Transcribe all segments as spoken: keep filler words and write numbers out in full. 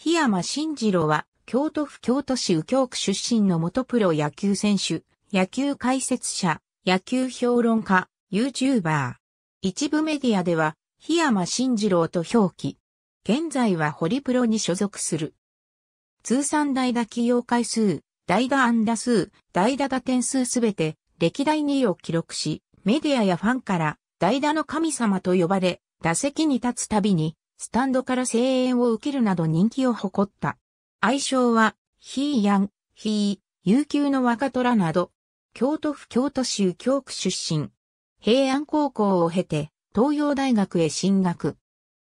檜山進次郎は、京都府京都市右京区出身の元プロ野球選手、野球解説者、野球評論家、YouTuber。一部メディアでは、檜山進次郎と表記。現在はホリプロに所属する。通算代打起用回数、代打安打数、代打打点数すべて、歴代にいを記録し、メディアやファンから、代打の神様と呼ばれ、打席に立つたびに、スタンドから声援を受けるなど人気を誇った。愛称は、ヒーヤン、ヒー、悠久の若虎など、京都府京都市右京区出身。平安高校を経て、東洋大学へ進学。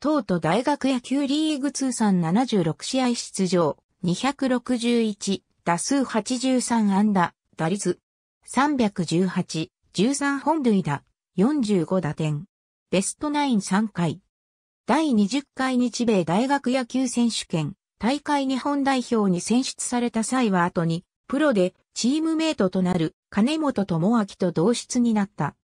東都大学野球リーグ通算ななじゅうろく試合出場、にひゃくろくじゅういち、打数はちじゅうさん安打、打率、さんびゃくじゅうはち、じゅうさん本塁打、よんじゅうご打点。ベストナインさんかい。第にじゅっかい日米大学野球選手権大会日本代表に選出された際は後にプロでチームメイトとなる金本智明と同室になった。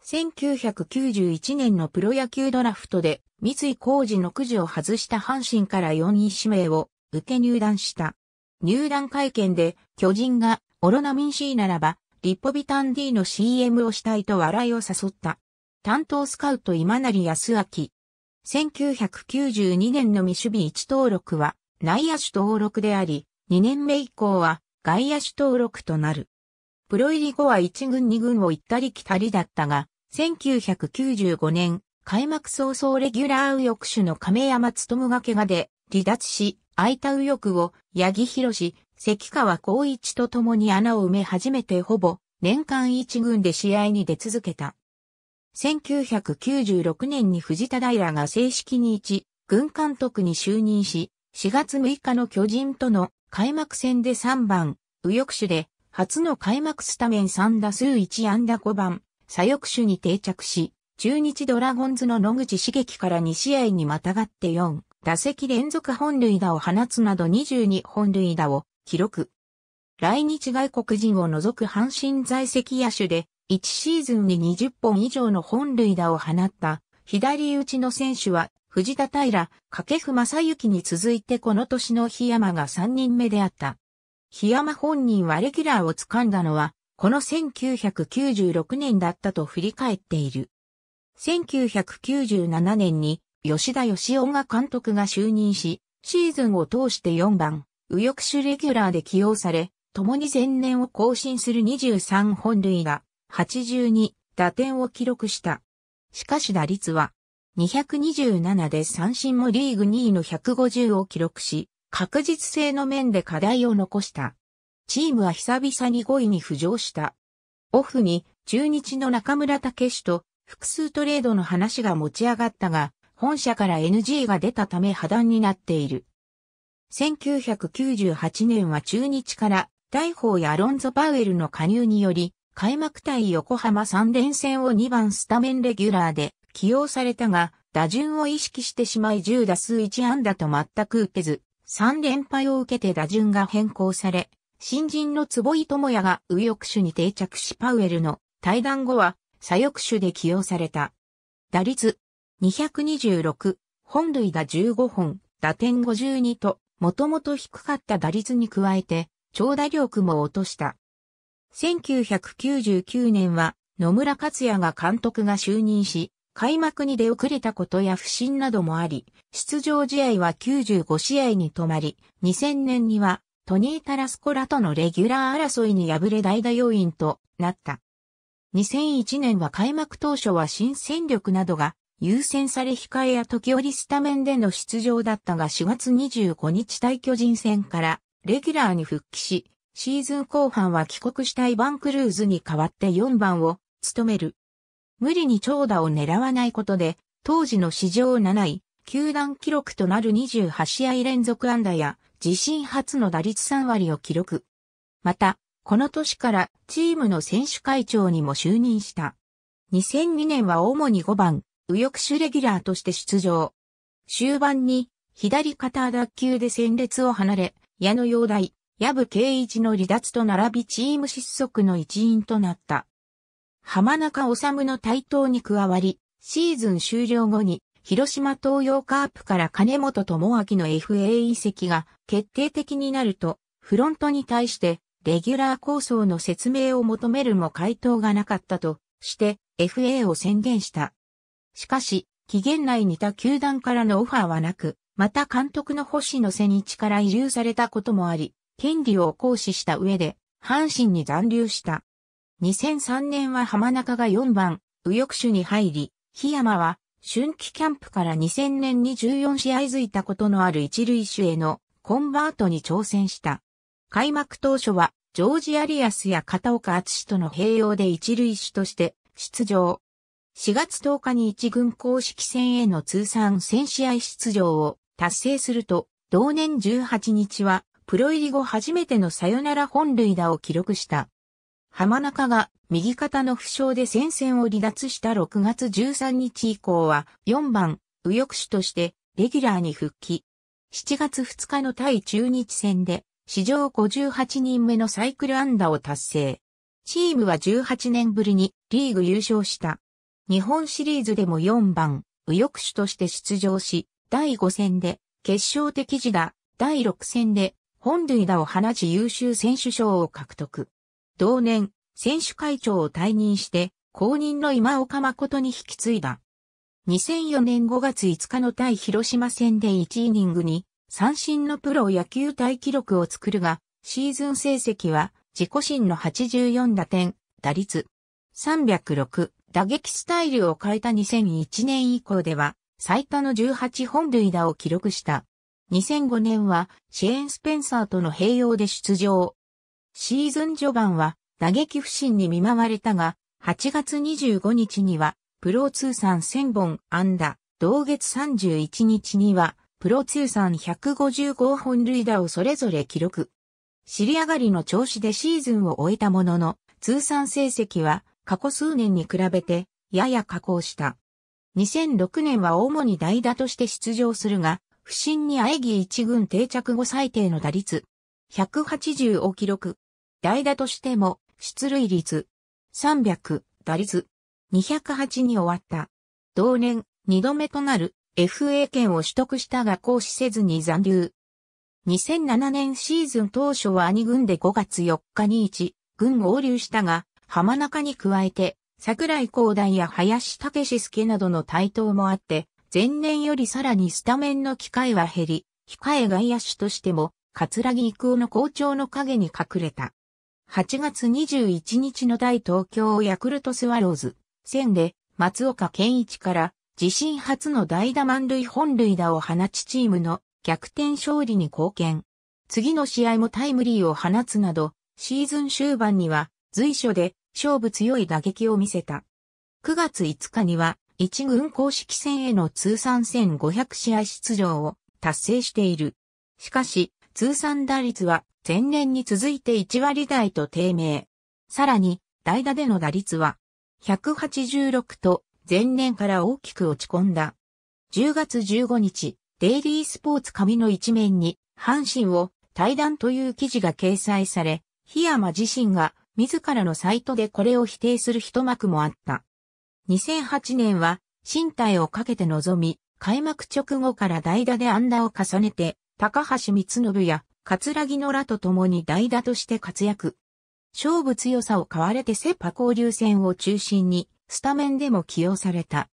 せんきゅうひゃくきゅうじゅういちねんのプロ野球ドラフトで三井浩二のくじを外した阪神からよんい指名を受け入団した。入団会見で巨人がオロナミン C ならばリポビタン D の シーエム をしたいと笑いを誘った。担当スカウト今成康明。せんきゅうひゃくきゅうじゅうにねんのみ守備いち登録は内野手登録であり、にねんめ以降は外野手登録となる。プロ入り後はいち軍に軍を行ったり来たりだったが、せんきゅうひゃくきゅうじゅうごねん開幕早々レギュラー右翼手の亀山勉が怪我で離脱し、空いた右翼を八木弘、関川浩一と共に穴を埋め始めてほぼ年間いち軍で試合に出続けた。せんきゅうひゃくきゅうじゅうろくねんに藤田平が正式にいち軍監督に就任し、しがつむいかの巨人との開幕戦でさんばん、右翼手で初の開幕スタメンさん打数いち安打ごばん、左翼手に定着し、中日ドラゴンズの野口茂樹からに試合にまたがってよん打席連続本塁打を放つなどにじゅうに本塁打を記録。来日外国人を除く阪神在籍野手で、いちシーズンににじゅっぽん以上の本塁打を放った左打ちの選手は藤田平、掛布雅之に続いてこの年の檜山がさんにんめであった。檜山本人はレギュラーを掴んだのはこのせんきゅうひゃくきゅうじゅうろくねんだったと振り返っている。せんきゅうひゃくきゅうじゅうななねんに吉田義男が監督が就任し、シーズンを通してよんばん、右翼手レギュラーで起用され、共に前年を更新するにじゅうさん本塁打。はちじゅうに打点を記録した。しかし打率はにひゃくにじゅうななで三振もリーグにいのひゃくごじゅうを記録し、確実性の面で課題を残した。チームは久々にごいに浮上した。オフに中日の中村武史と複数トレードの話が持ち上がったが、本社から エヌジー が出たため破談になっている。せんきゅうひゃくきゅうじゅうはちねんは中日から大砲やアロンゾ・パウエルの加入により、開幕対横浜さん連戦をにばんスタメンレギュラーで起用されたが、打順を意識してしまいじゅう打数いち安打と全く打てず、さん連敗を受けて打順が変更され、新人の坪井智也が右翼手に定着しパウエルの退団後は左翼手で起用された。打率にひゃくにじゅうろく、本塁打じゅうごほん、打点ごじゅうにと、もともと低かった打率に加えて、長打力も落とした。せんきゅうひゃくきゅうじゅうきゅうねんは野村克也が監督が就任し、開幕に出遅れたことや不振などもあり、出場試合はきゅうじゅうご試合に止まり、にせんねんにはトニー・タラスコらとのレギュラー争いに敗れ代打要員となった。にせんいちねんは開幕当初は新戦力などが優先され控えや時折スタメンでの出場だったがしがつにじゅうごにち対巨人戦からレギュラーに復帰し、シーズン後半は帰国したイヴァン・クルーズに代わってよんばんを務める。無理に長打を狙わないことで、当時の史上なない、球団記録となるにじゅうはち試合連続安打や、自身初の打率さん割を記録。また、この年からチームの選手会長にも就任した。にせんにねんは主にごばん、右翼手レギュラーとして出場。終盤に、左肩脱臼で戦列を離れ、矢野陽大。藪恵一の離脱と並びチーム失速の一因となった。浜中治の台頭に加わり、シーズン終了後に、広島東洋カープから金本智明の エフエー 移籍が決定的になると、フロントに対してレギュラー構想の説明を求めるも回答がなかったとして、エフエー を宣言した。しかし、期限内に他球団からのオファーはなく、また監督の星野瀬日から慰留されたこともあり、権利を行使した上で、阪神に残留した。にせんさんねんは浜中がよんばん、右翼手に入り、檜山は、春季キャンプからにせんねんにじゅうよんしあい付いたことのある一塁手へのコンバートに挑戦した。開幕当初は、ジョージ・アリアスや片岡篤史との併用で一塁手として出場。しがつとおかに一軍公式戦への通算せんしあい出場を達成すると、同年じゅうはちにちはプロ入り後初めてのサヨナラ本塁打を記録した。浜中が右肩の負傷で戦線を離脱したろくがつじゅうさんにち以降はよんばん右翼手としてレギュラーに復帰。しちがつふつかの対中日戦で史上ごじゅうはちにんめのサイクル安打を達成。チームはじゅうはちねんぶりにリーグ優勝した。日本シリーズでもよんばん、右翼手として出場し、だいごせんで、決勝的自打、だいろくせんで、本塁打を放ち優秀選手賞を獲得。同年、選手会長を退任して、後任の今岡誠に引き継いだ。にせんよねんごがついつかの対広島戦でいちイニングに、三振のプロ野球タイ記録を作るが、シーズン成績は、自己新のはちじゅうよんだてん、打率さんぜろろく。打撃スタイルを変えたにせんいちねん以降では最多のじゅうはちほんるいだを記録した。にせんごねんはシェーン・スペンサーとの併用で出場。シーズン序盤は打撃不振に見舞われたがはちがつにじゅうごにちにはプロ通算せんぼん安打、同月さんじゅういちにちにはプロ通算ひゃくごじゅうごほんるいだをそれぞれ記録。尻上がりの調子でシーズンを終えたものの通算成績は過去数年に比べてやや下降した。にせんろくねんは主に代打として出場するが、不振にあえぎ一軍定着後最低の打率ひゃくはちじゅうを記録。代打としても出塁率さんぜろぜろ、打率にひゃくはちに終わった。同年にどめとなる エフエー 権を取得したが行使せずに残留。にせんななねんシーズン当初はにぐんでごがつよっかにいちぐん合流したが、浜中に加えて、櫻井光大や林武史介などの台頭もあって、前年よりさらにスタメンの機会は減り、控え外野手としても、桂木育雄の好調の陰に隠れた。はちがつにじゅういちにちの対東京ヤクルトスワローズ戦で、松岡健一から自身初の代打満塁本塁打を放ちチームの逆転勝利に貢献。次の試合もタイムリーを放つなど、シーズン終盤には随所で、勝負強い打撃を見せた。くがついつかには、一軍公式戦への通算せんごひゃくしあい出場を達成している。しかし、通算打率は前年に続いていちわりだいと低迷。さらに、代打での打率はひゃくはちじゅうろくと前年から大きく落ち込んだ。じゅうがつじゅうごにち、デイリースポーツ紙の一面に、阪神を退団という記事が掲載され、檜山自身が、自らのサイトでこれを否定する一幕もあった。にせんはちねんは、進退をかけて臨み、開幕直後から代打で安打を重ねて、高橋光信や桂木野らと共に代打として活躍。勝負強さを買われてセパ交流戦を中心に、スタメンでも起用された。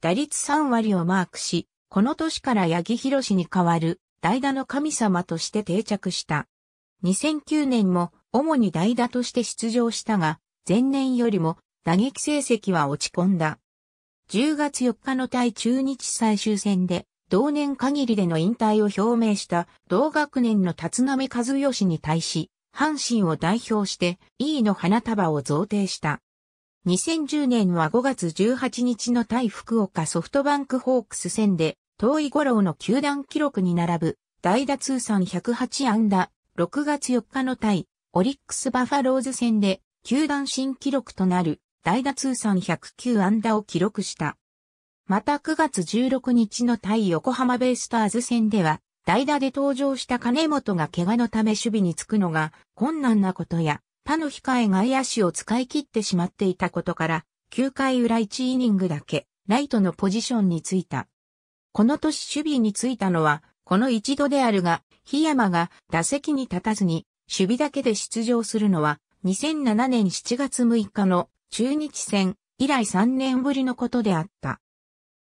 打率さんわりをマークし、この年から八木弘に代わる、代打の神様として定着した。にせんきゅうねんも、主に代打として出場したが、前年よりも打撃成績は落ち込んだ。じゅうがつよっかの対中日最終戦で、同年限りでの引退を表明した同学年の立浪和義に対し、阪神を代表して、Eの花束を贈呈した。にせんじゅうねんはごがつじゅうはちにちの対福岡ソフトバンクホークス戦で、遠井五郎の球団記録に並ぶ、代打通算ひゃくはちあんだ、ろくがつよっかの対、オリックスバファローズ戦で、球団新記録となる、代打通算ひゃくきゅうあんだを記録した。またくがつじゅうろくにちの対横浜ベイスターズ戦では、代打で登場した金本が怪我のため守備につくのが困難なことや、他の控え外野手を使い切ってしまっていたことから、きゅうかいうらいちイニングだけ、ライトのポジションについた。この年守備に就いたのは、この一度であるが、檜山が打席に立たずに、守備だけで出場するのは、にせんななねんしちがつむいかの中日戦以来さんねんぶりのことであった。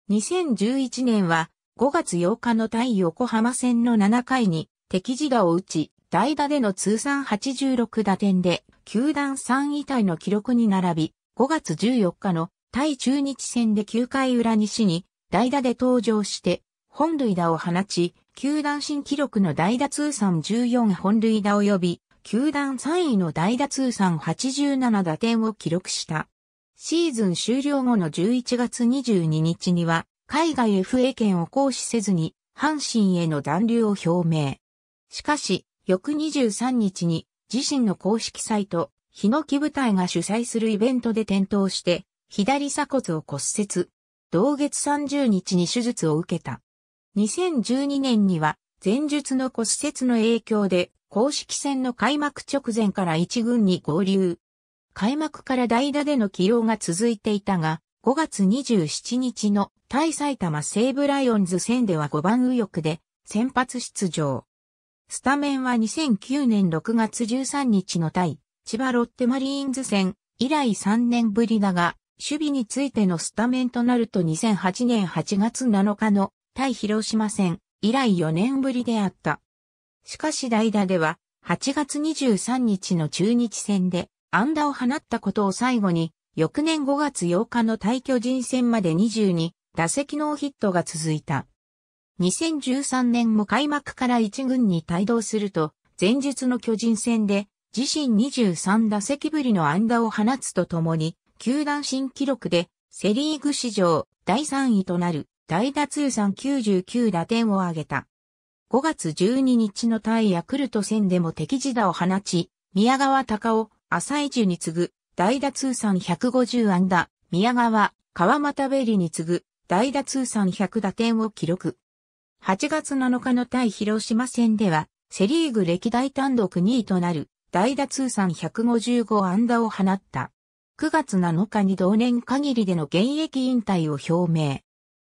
にせんじゅういちねんはごがつようかの対横浜戦のななかいに敵自打を打ち、代打での通算はちじゅうろくだてんで、球団さんいタイの記録に並び、ごがつじゅうよっかの対中日戦できゅうかいうら西に代打で登場して、本塁打を放ち、球団新記録の代打通算じゅうよんほんるいだ及び、球団さんいの代打通算はちじゅうななだてんを記録した。シーズン終了後のじゅういちがつにじゅうににちには、海外 エフエー 権を行使せずに、阪神への残留を表明。しかし、翌にじゅうさんにちに自身の公式サイト、ひのき舞台が主催するイベントで転倒して、左鎖骨を骨折。同月さんじゅうにちに手術を受けた。にせんじゅうにねんには、前述の骨折の影響で、公式戦の開幕直前から一軍に合流。開幕から代打での起用が続いていたが、ごがつにじゅうしちにちの対埼玉西武ライオンズ戦ではごばん右翼で先発出場。スタメンはにせんきゅうねんろくがつじゅうさんにちの対千葉ロッテマリーンズ戦以来さんねんぶりだが、守備についてのスタメンとなるとにせんはちねんはちがつなのかの対広島戦以来よねんぶりであった。しかし代打でははちがつにじゅうさんにちの中日戦で安打を放ったことを最後に、翌年ごがつようかの対巨人戦までにじゅうにだせきノーヒットが続いた。にせんじゅうさんねんも開幕から一軍に帯同すると、前日の巨人戦で自身にじゅうさんだせきぶりの安打を放つとともに、球団新記録でセリーグ史上だいさんいとなる代打通算きゅうじゅうきゅうだてんを挙げた。ごがつじゅうににちの対ヤクルト戦でも敵自打を放ち、宮川隆夫、浅井樹に次ぐ代打通算ひゃくごじゅうあんだ、宮川、川又ベリに次ぐ代打通算ひゃくだてんを記録。はちがつなのかの対広島戦では、セリーグ歴代単独にいとなる代打通算ひゃくごじゅうごあんだを放った。くがつなのかに同年限りでの現役引退を表明。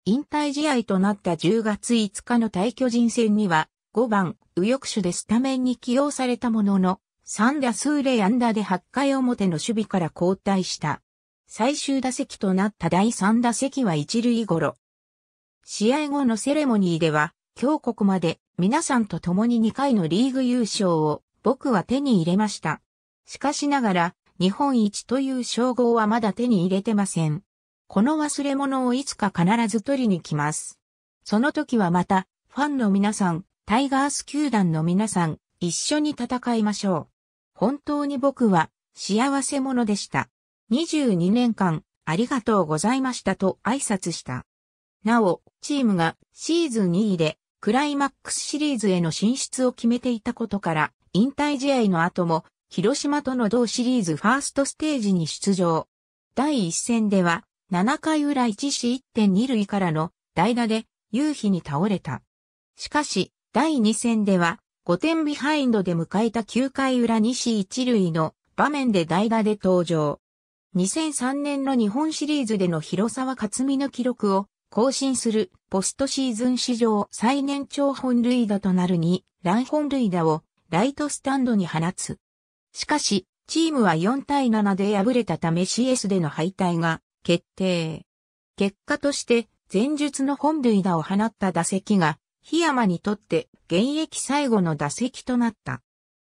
引退試合となったじゅうがついつかの対巨人戦にはごばん右翼手でスタメンに起用されたもののさんだすうれいあんだではちかいおもての守備から交代した。最終打席となっただいさんだせきは一塁ゴロ。試合後のセレモニーでは今日ここまで皆さんと共ににかいのリーグ優勝を僕は手に入れました。しかしながら日本一という称号はまだ手に入れてません。この忘れ物をいつか必ず取りに来ます。その時はまた、ファンの皆さん、タイガース球団の皆さん、一緒に戦いましょう。本当に僕は、幸せ者でした。にじゅうにねんかん、ありがとうございましたと挨拶した。なお、チームがシーズンにいで、クライマックスシリーズへの進出を決めていたことから、引退試合の後も、広島との同シリーズファーストステージに出場。だいいっせんでは、ななかいうらいちしいってんにるいからの代打で夕日に倒れた。しかし、だいにせんではごてんビハインドで迎えたきゅうかいうらにしいちるいの場面で代打で登場。にせんさんねんの日本シリーズでの広沢克己の記録を更新するポストシーズン史上最年長本塁打となるにらんほんるいだをライトスタンドに放つ。しかし、チームはよんたいななで敗れたため シーエス での敗退が決定。結果として、前述の本塁打を放った打席が、檜山にとって現役最後の打席となった。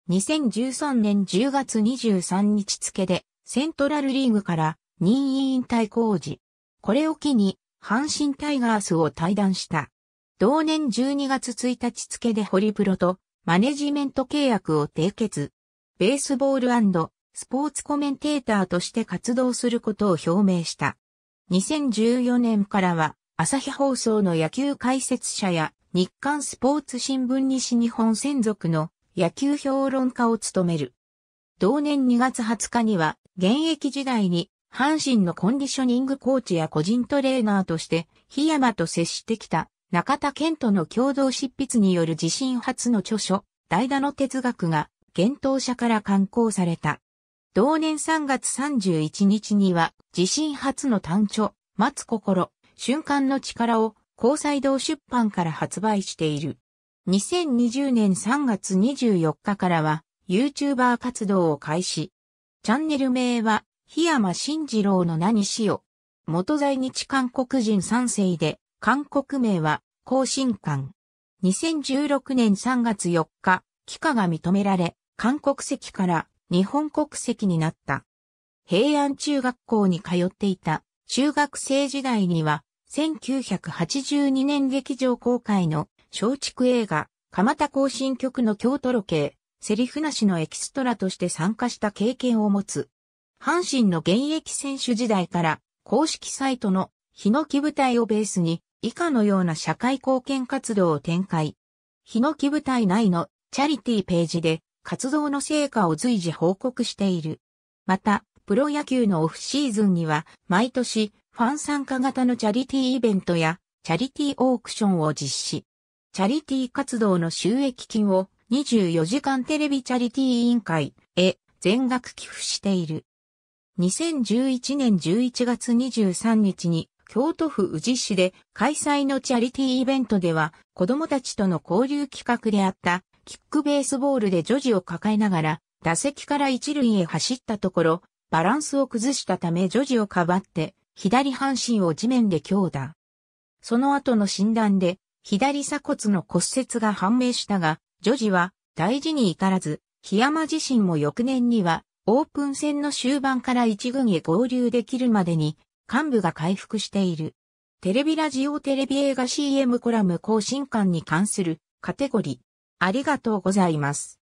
にせんじゅうさんねんじゅうがつにじゅうさんにち付で、セントラルリーグから任意引退公示。これを機に、阪神タイガースを退団した。同年じゅうにがつついたち付でホリプロとマネジメント契約を締結。ベースボール&スポーツコメンテーターとして活動することを表明した。にせんじゅうよねんからは、朝日放送の野球解説者や、日刊スポーツ新聞西日本専属の野球評論家を務める。同年にがつはつかには、現役時代に、阪神のコンディショニングコーチや個人トレーナーとして、檜山と接してきた、中田健との共同執筆による自身初の著書、代打の哲学が、幻冬舎から刊行された。同年さんがつさんじゅういちにちには、自身初の短著、待つ心、瞬間の力を高才堂出版から発売している。にせんにじゅうねんさんがつにじゅうよっかからは YouTuber 活動を開始。チャンネル名は檜山進次郎の名にしよ。元在日韓国人さんせいで、韓国名は興信韓。にせんじゅうろくねんさんがつよっか、帰化が認められ、韓国籍から日本国籍になった。平安中学校に通っていた中学生時代には、せんきゅうひゃくはちじゅうにねん劇場公開の松竹映画、蒲田行進曲の京都ロケ、セリフなしのエキストラとして参加した経験を持つ。阪神の現役選手時代から、公式サイトのひのき舞台をベースに以下のような社会貢献活動を展開。ひのき舞台内のチャリティページで活動の成果を随時報告している。また、プロ野球のオフシーズンには毎年ファン参加型のチャリティイベントやチャリティオークションを実施。チャリティ活動の収益金をにじゅうよじかんテレビチャリティ委員会へ全額寄付している。にせんじゅういちねんじゅういちがつにじゅうさんにちに京都府宇治市で開催のチャリティイベントでは子供たちとの交流企画であったキックベースボールで女児を抱えながら打席から一塁へ走ったところバランスを崩したため女児をかばって左半身を地面で強打。その後の診断で左鎖骨の骨折が判明したが女児は大事に至らず檜山自身も翌年にはオープン戦の終盤から一軍へ合流できるまでに患部が回復している。テレビラジオテレビ映画 シーエム コラム興信韓に関するカテゴリー。ありがとうございます。